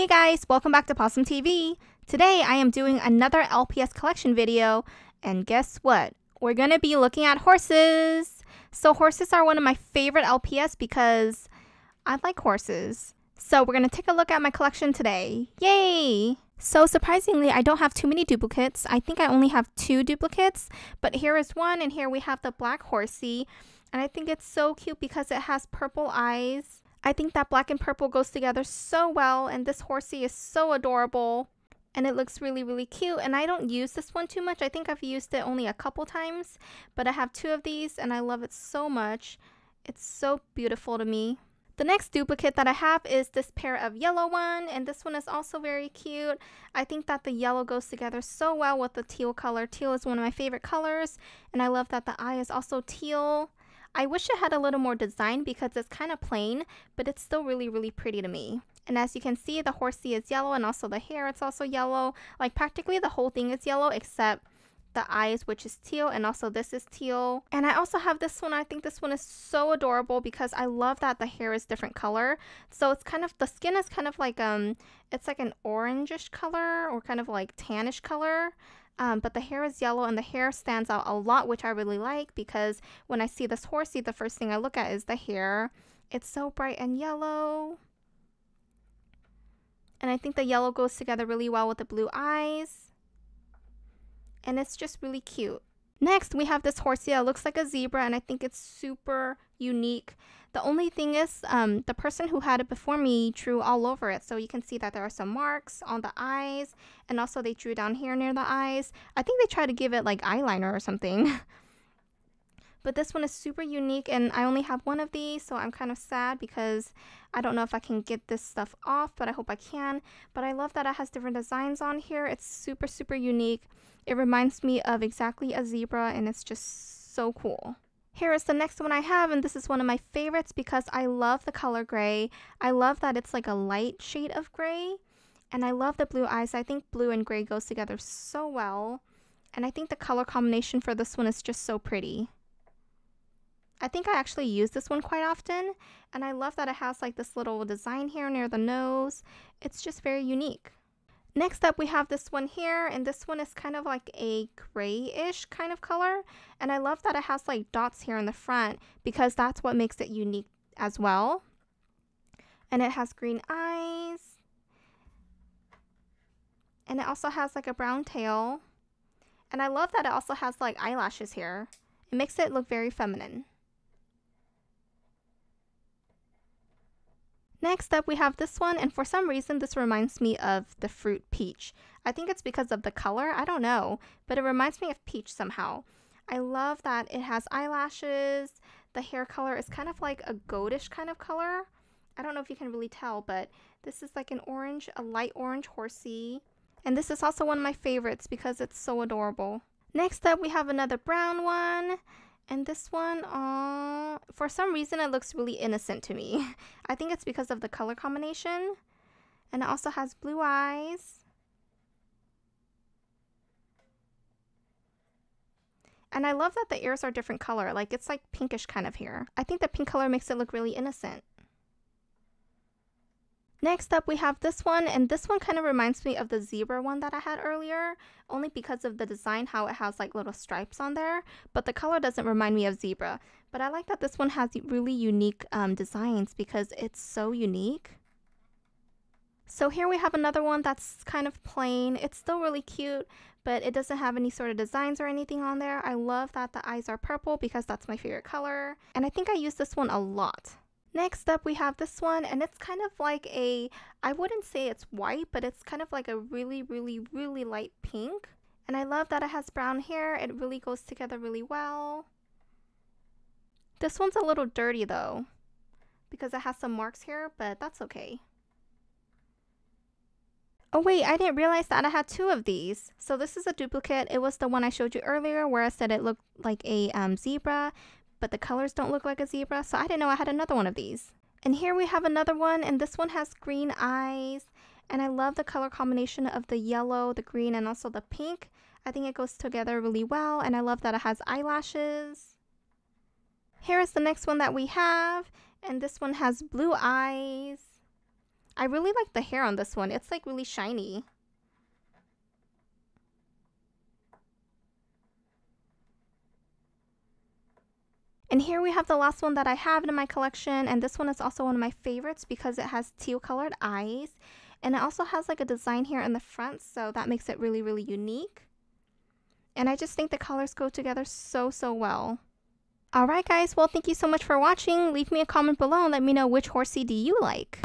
Hey guys, welcome back to PawesomeTV. Today I am doing another LPS collection video, and guess what? We're gonna be looking at horses. So horses are one of my favorite LPS because I like horses. So we're gonna take a look at my collection today. Yay! So surprisingly, I don't have too many duplicates. I think I only have two duplicates, but here is one, and here we have the black horsey. And I think it's so cute because it has purple eyes. I think that black and purple goes together so well, and this horsey is so adorable. And it looks really, really cute, and I don't use this one too much. I think I've used it only a couple times, but I have two of these, and I love it so much. It's so beautiful to me. The next duplicate that I have is this pair of yellow one, and this one is also very cute. I think that the yellow goes together so well with the teal color. Teal is one of my favorite colors, and I love that the eye is also teal. I wish it had a little more design because it's kind of plain, but it's still really, really pretty to me. And as you can see, the horsey is yellow, and also the hair, it's also yellow. Like practically the whole thing is yellow except the eyes, which is teal, and also this is teal. And I also have this one. I think this one is so adorable because I love that the hair is different color. So it's kind of, the skin is kind of like, it's like an orangish color or kind of like tannish color. But the hair is yellow, and the hair stands out a lot, which I really like because when I see this horsey, the first thing I look at is the hair. It's so bright and yellow. And I think the yellow goes together really well with the blue eyes. And it's just really cute. Next, we have this horsey that looks like a zebra, and I think it's super unique. The only thing is, the person who had it before me drew all over it, so you can see that there are some marks on the eyes, and also they drew down here near the eyes. I think they tried to give it like eyeliner or something. But this one is super unique, and I only have one of these, so I'm kind of sad because I don't know if I can get this stuff off, but I hope I can. But I love that it has different designs on here. It's super, super unique. It reminds me of exactly a zebra, and it's just so cool. Here is the next one I have, and this is one of my favorites because I love the color gray. I love that it's like a light shade of gray, and I love the blue eyes. I think blue and gray goes together so well, and I think the color combination for this one is just so pretty. I think I actually use this one quite often, and I love that it has like this little design here near the nose. It's just very unique. Next up, we have this one here, and this one is kind of like a grayish kind of color, and I love that it has like dots here in the front because that's what makes it unique as well. And it has green eyes, and it also has like a brown tail, and I love that it also has like eyelashes here. It makes it look very feminine. Next up, we have this one, and for some reason this reminds me of the fruit peach. I think it's because of the color, I don't know, but it reminds me of peach somehow. I love that it has eyelashes. The hair color is kind of like a goldish kind of color. I don't know if you can really tell, but this is like an orange, a light orange horsey. And this is also one of my favorites because it's so adorable. Next up, we have another brown one. And this one, for some reason, it looks really innocent to me. I think it's because of the color combination. And it also has blue eyes. And I love that the ears are different color. Like, it's like pinkish kind of here. I think the pink color makes it look really innocent. Next up, we have this one, and this one kind of reminds me of the zebra one that I had earlier, only because of the design, how it has like little stripes on there, but the color doesn't remind me of zebra. But I like that this one has really unique designs because it's so unique. So here we have another one that's kind of plain. It's still really cute, but it doesn't have any sort of designs or anything on there. I love that the eyes are purple because that's my favorite color, and I think I use this one a lot. Next up, we have this one, and it's kind of like a, I wouldn't say it's white, but it's kind of like a really, really, really light pink. And I love that it has brown hair. It really goes together really well. This one's a little dirty though, because it has some marks here, but that's okay. Oh wait, I didn't realize that I had two of these. So this is a duplicate. It was the one I showed you earlier where I said it looked like a zebra, but the colors don't look like a zebra, so I didn't know I had another one of these. And here we have another one, and this one has green eyes, and I love the color combination of the yellow, the green, and also the pink. I think it goes together really well, and I love that it has eyelashes. Here is the next one that we have, and this one has blue eyes, I really like the hair on this one. It's like really shiny. And here we have the last one that I have in my collection, and this one is also one of my favorites because it has teal colored eyes, and it also has like a design here in the front, so that makes it really, really unique. And I just think the colors go together so, so well. Alright guys, well thank you so much for watching. Leave me a comment below and let me know which horsey do you like.